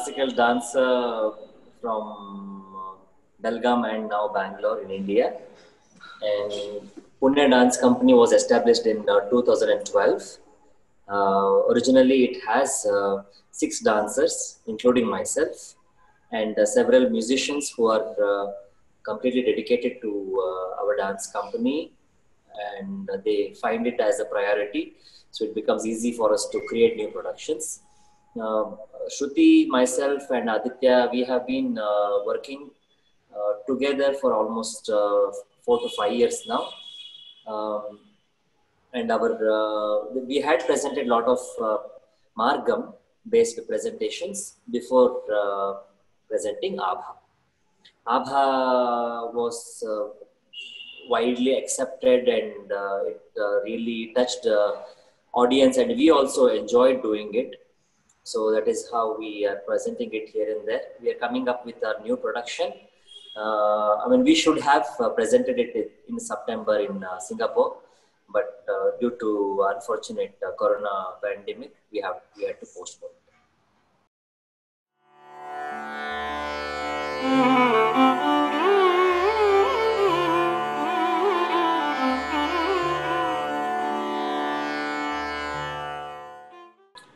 classical dancer from Belgium and now Bangalore in India. And Punyah Dance Company was established in 2012. Originally, it has 6 dancers, including myself, and several musicians who are completely dedicated to our dance company, and they find it as a priority. So it becomes easy for us to create new productions. Shruti, myself, and Aditya, we have been working together for almost 4 to 5 years now. And our we had presented a lot of Margam-based presentations before presenting Abha. Abha was widely accepted, and it really touched the audience, and we also enjoyed doing it. So that is how we are presenting it here and there. We are coming up with our new production. I mean, we should have presented it in September in Singapore, but due to unfortunate corona pandemic, we had to postpone it.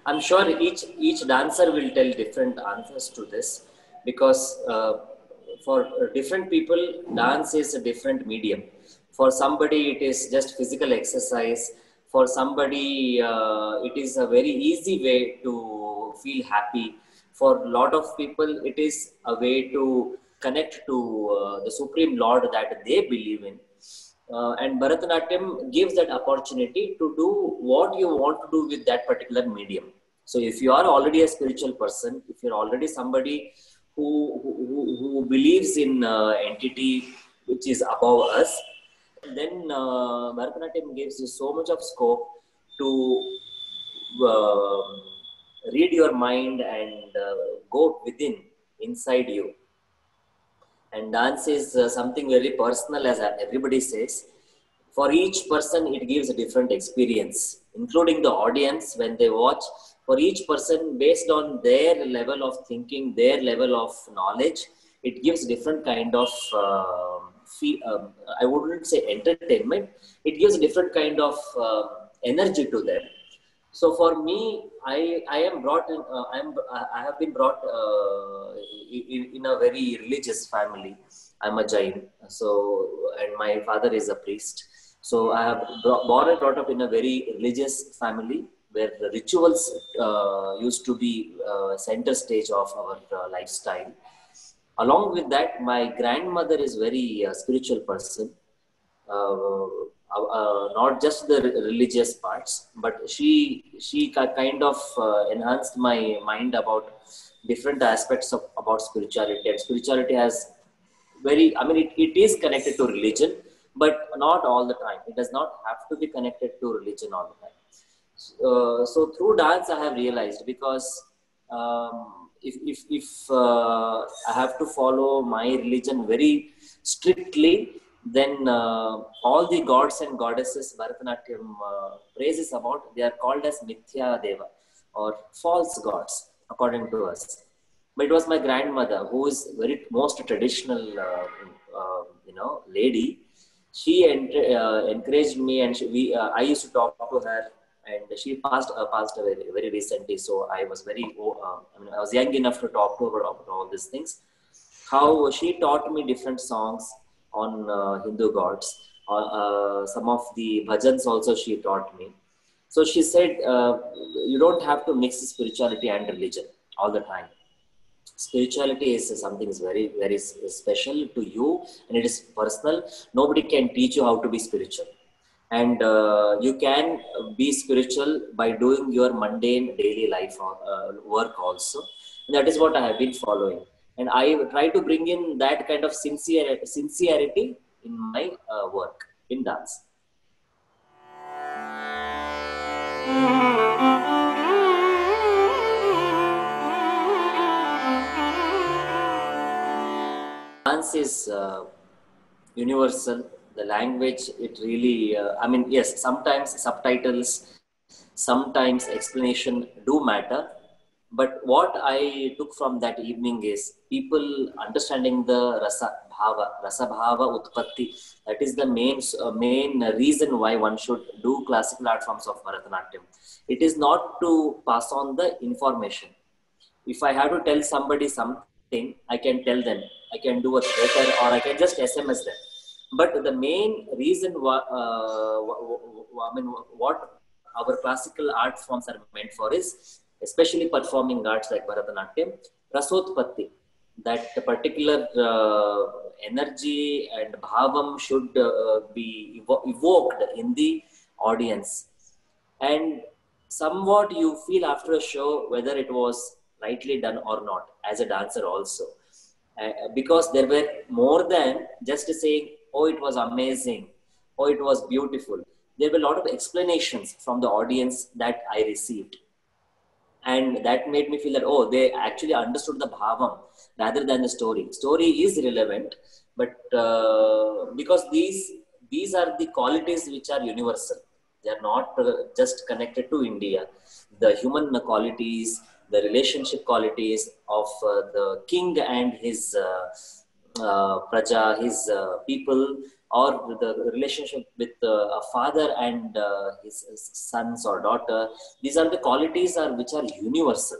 I'm sure each dancer will tell different answers to this, because for different people, dance is a different medium. For somebody, it is just physical exercise. For somebody, it is a very easy way to feel happy. For a lot of people, it is a way to connect to the Supreme Lord that they believe in. And Bharatanatyam gives that opportunity to do what you want to do with that particular medium. So if you are already a spiritual person, if you're already somebody who believes in entity which is above us, then Bharatanatyam gives you so much of scope to read your mind and go within, inside you. And dance is something very personal, as everybody says. For each person, it gives a different experience, including the audience when they watch. For each person, based on their level of thinking, their level of knowledge, it gives different kind of, I wouldn't say entertainment, it gives a different kind of energy to them. So for me, I have been brought in a very religious family. I'm a Jain, so, and my father is a priest. So I have born and brought up in a very religious family where the rituals used to be center stage of our lifestyle. Along with that, my grandmother is very spiritual person. Not just the religious parts, but she kind of enhanced my mind about different aspects about spirituality. And spirituality has very, I mean, it is connected to religion, but not all the time. It does not have to be connected to religion all the time. So through dance, I have realized, because if I have to follow my religion very strictly, then all the gods and goddesses Bharatanatyam praises about, they are called as Mithya Deva, or false gods, according to us. But it was my grandmother, who is very most traditional, lady. She encouraged me, and I used to talk to her, and she passed away very recently. So I was I was young enough to talk to her about all these things. How she taught me different songs on Hindu gods, some of the bhajans also she taught me. So she said, you don't have to mix spirituality and religion all the time. Spirituality is something is very, very special to you, and it is personal. Nobody can teach you how to be spiritual. And you can be spiritual by doing your mundane daily life or, work also. And that is what I have been following. And I try to bring in that kind of sincerity in my work, in dance. Dance is universal. The language, it really, yes, sometimes subtitles, sometimes explanation do matter. But what I took from that evening is people understanding the rasa bhava utpatti. That is the main reason why one should do classical art forms of Bharatanatyam. It is not to pass on the information. If I have to tell somebody something, I can tell them. I can do a letter or I can just SMS them. But the main reason what our classical art forms are meant for is, especially performing arts like Bharatanatyam, rasotpatti, that particular energy and bhavam should be evoked in the audience. And somewhat you feel after a show whether it was rightly done or not, as a dancer also. Because there were more than just saying, oh, it was amazing, oh, it was beautiful. There were a lot of explanations from the audience that I received. And that made me feel that, oh, they actually understood the bhavam rather than the story. Story is relevant, but because these are the qualities which are universal. They are not just connected to India. The human qualities, the relationship qualities of the king and his praja, his people, or the relationship with a father and his sons or daughter. These are the qualities which are universal.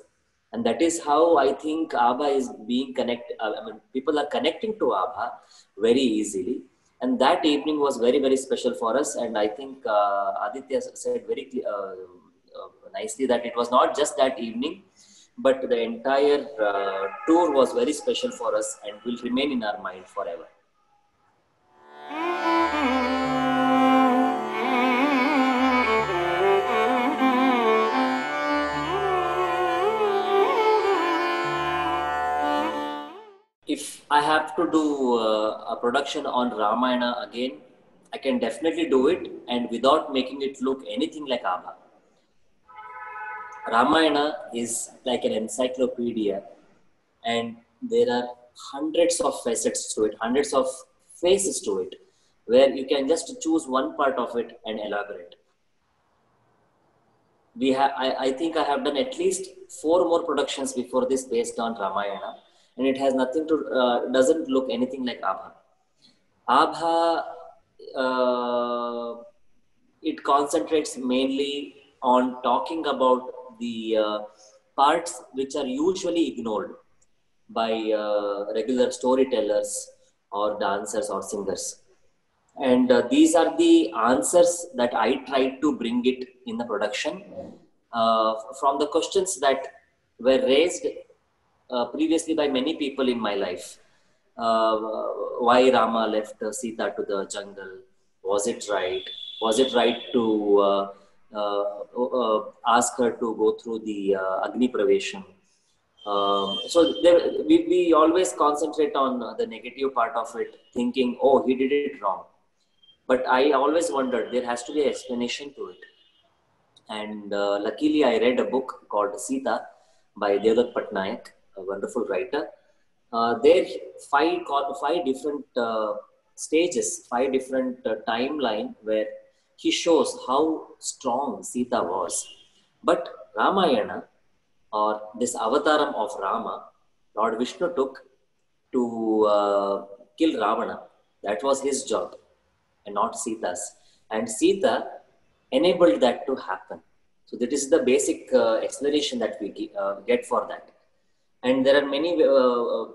And that is how I think Abha is being connected. I mean, people are connecting to Abha very easily. And that evening was very, very special for us. And I think Aditya said very nicely that it was not just that evening, but the entire tour was very special for us and will remain in our mind forever. If I have to do a production on Ramayana again, I can definitely do it, and without making it look anything like Abha. Ramayana is like an encyclopedia, and there are hundreds of facets to it, hundreds of faces to it, where you can just choose one part of it and elaborate. I think I have done at least 4 more productions before this based on Ramayana, and it has nothing to, doesn't look anything like Abha. Abha, it concentrates mainly on talking about the parts which are usually ignored by regular storytellers or dancers or singers. And these are the answers that I tried to bring it in the production from the questions that were raised previously by many people in my life. Why Rama left Sita to the jungle? Was it right? Was it right to ask her to go through the Agni Pravesham? So we always concentrate on the negative part of it, thinking, oh, he did it wrong. But I always wondered, there has to be an explanation to it. And luckily, I read a book called Sita by Devadutt Pattanaik, a wonderful writer. There five different stages, 5 different timeline where he shows how strong Sita was. But Ramayana, or this avataram of Rama, Lord Vishnu took to kill Ravana. That was his job and not Sita's. And Sita enabled that to happen. So that is the basic explanation that we get for that. And there are many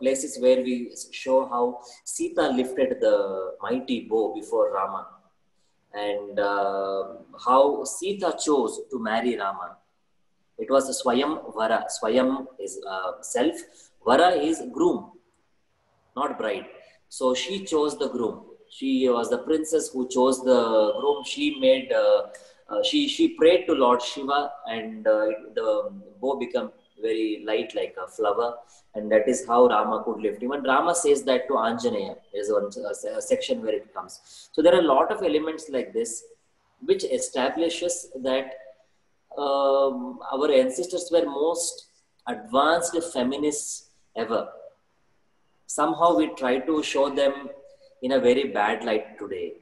places where we show how Sita lifted the mighty bow before Rama, and how Sita chose to marry Rama. It was a Swayam Vara. Swayam is self, Vara is groom, not bride. So she chose the groom. She was the princess who chose the groom. She made, she prayed to Lord Shiva, and the bow became very light like a flower, and that is how Rama could lift. Even Rama says that to Anjaneya. There is a section where it comes. So there are a lot of elements like this, which establishes that our ancestors were most advanced feminists ever. Somehow we try to show them in a very bad light today,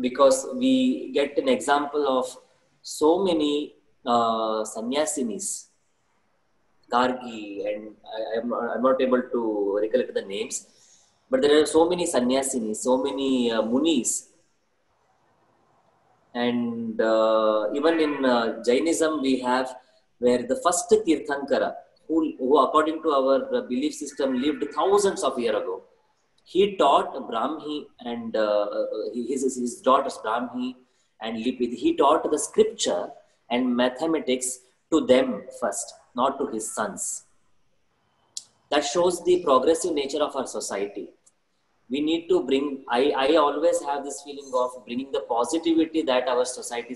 because we get an example of so many sannyasinis Gargi, and I'm not able to recollect the names. But there are so many sannyasinis, so many munis, and even in Jainism we have where the first Tirthankara, who according to our belief system lived thousands of years ago, he taught Bramhi and his daughters Bramhi and Lipit. He taught the scripture and mathematics to them first, not to his sons. That shows the progressive nature of our society. We need to bring. I always have this feeling of bringing the positivity that our society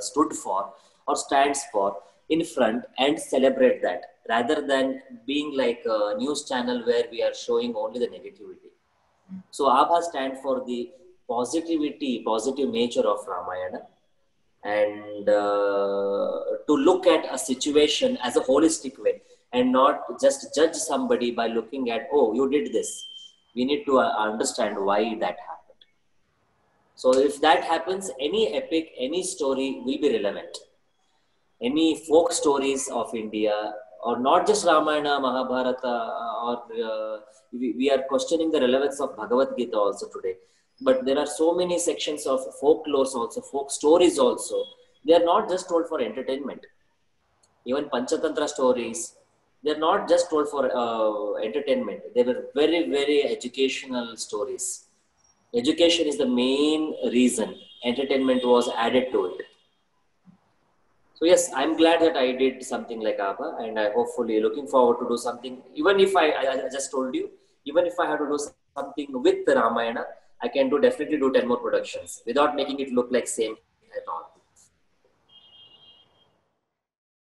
stood for or stands for in front and celebrate that, rather than being like a news channel where we are showing only the negativity. So Abha stands for the positivity, positive nature of Ramayana, and to look at a situation as a holistic way and not just judge somebody by looking at, oh, you did this. We need to understand why that happened. So if that happens, any epic, any story will be relevant. Any folk stories of India, or not just Ramayana, Mahabharata, or we are questioning the relevance of Bhagavad Gita also today. But there are so many sections of folklores also, folk stories also. They are not just told for entertainment. Even Panchatantra stories, they are not just told for entertainment. They were very, very educational stories. Education is the main reason. Entertainment was added to it. So yes, I'm glad that I did something like Abha, and I hopefully looking forward to do something. Even if I just told you, even if I had to do something with the Ramayana, I can definitely do 10 more productions without making it look like same.